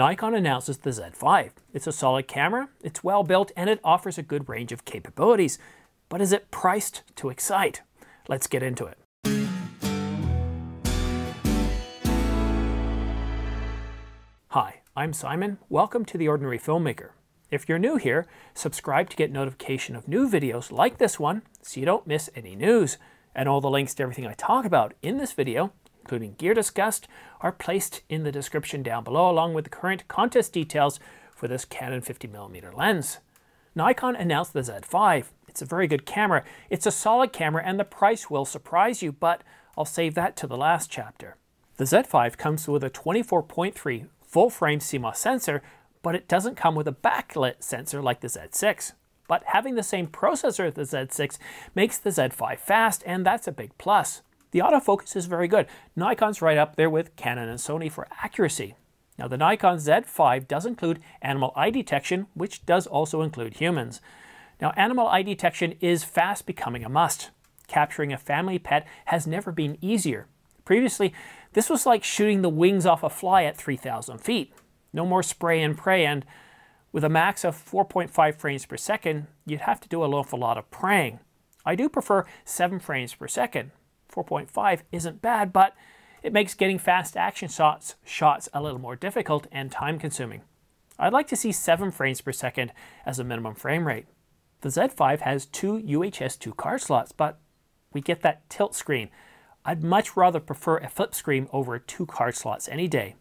Nikon announces the Z5. It's a solid camera, it's well built, and it offers a good range of capabilities. But is it priced to excite? Let's get into it. Hi, I'm Simon. Welcome to The Ordinary Filmmaker. If you're new here, subscribe to get notification of new videos like this one so you don't miss any news. And all the links to everything I talk about in this video, including gear discussed, are placed in the description down below, along with the current contest details for this Canon 50mm lens. Nikon announced the Z5. It's a very good camera, it's a solid camera, and the price will surprise you, but I'll save that to the last chapter. The Z5 comes with a 24.3 full-frame CMOS sensor, but it doesn't come with a backlit sensor like the Z6. But having the same processor as the Z6 makes the Z5 fast, and that's a big plus. The autofocus is very good. Nikon's right up there with Canon and Sony for accuracy. Now the Nikon Z5 does include animal eye detection, which does also include humans. Now animal eye detection is fast becoming a must. Capturing a family pet has never been easier. Previously, this was like shooting the wings off a fly at 3,000 feet. No more spray and pray, and with a max of 4.5 frames per second, you'd have to do an awful lot of praying. I do prefer 7 frames per second. 4.5 isn't bad, but it makes getting fast action shots a little more difficult and time-consuming. I'd like to see 7 frames per second as a minimum frame rate. The Z5 has 2 UHS-II card slots, but we get that tilt screen. I'd much rather prefer a flip screen over 2 card slots any day.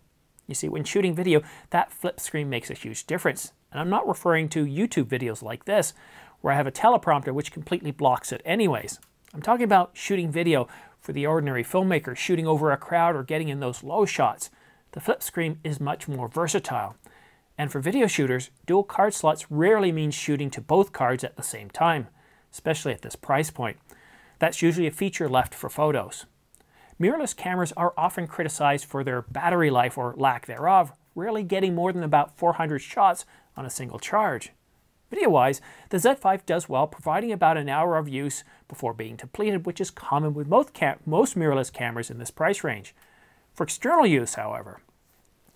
You see, when shooting video, that flip screen makes a huge difference. And I'm not referring to YouTube videos like this, where I have a teleprompter which completely blocks it anyways. I'm talking about shooting video for the ordinary filmmaker, shooting over a crowd or getting in those low shots. The flip screen is much more versatile. And for video shooters, dual card slots rarely means shooting to both cards at the same time, especially at this price point. That's usually a feature left for photos. Mirrorless cameras are often criticized for their battery life or lack thereof, rarely getting more than about 400 shots on a single charge. Video-wise, the Z5 does well, providing about an hour of use before being depleted, which is common with most mirrorless cameras in this price range. For external use, however,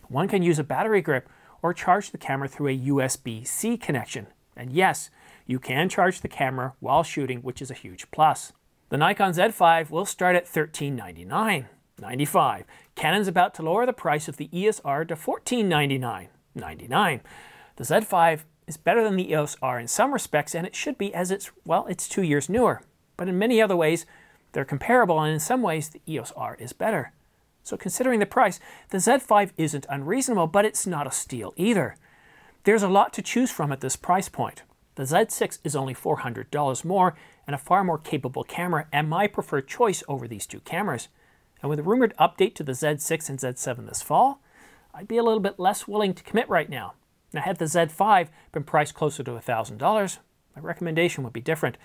one can use a battery grip or charge the camera through a USB-C connection. And yes, you can charge the camera while shooting, which is a huge plus. The Nikon Z5 will start at $1,399.95. Canon's about to lower the price of the EOS R to $1,499.99. The Z5 is better than the EOS R in some respects, and it should be, as it's 2 years newer. But in many other ways, they're comparable, and in some ways, the EOS R is better. So considering the price, the Z5 isn't unreasonable, but it's not a steal either. There's a lot to choose from at this price point. The Z6 is only $400 more and a far more capable camera, and my preferred choice over these two cameras. And with a rumored update to the Z6 and Z7 this fall, I'd be a little bit less willing to commit right now. Now, had the Z5 been priced closer to $1,000, my recommendation would be different.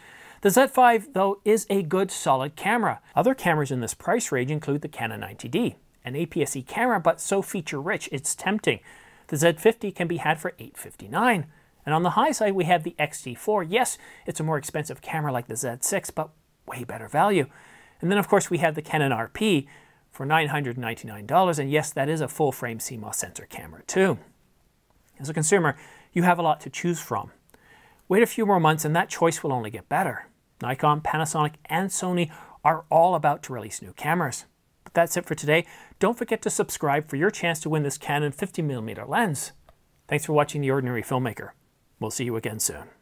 The Z5, though, is a good solid camera. Other cameras in this price range include the Canon 90D, an APS-C camera, but so feature-rich it's tempting. The Z50 can be had for $859. And on the high side, we have the XT4. Yes, it's a more expensive camera like the Z6, but way better value. And then, of course, we have the Canon RP for $999. And yes, that is a full-frame CMOS sensor camera too. As a consumer, you have a lot to choose from. Wait a few more months and that choice will only get better. Nikon, Panasonic, and Sony are all about to release new cameras. But that's it for today. Don't forget to subscribe for your chance to win this Canon 50mm lens. Thanks for watching The Ordinary Filmmaker. We'll see you again soon.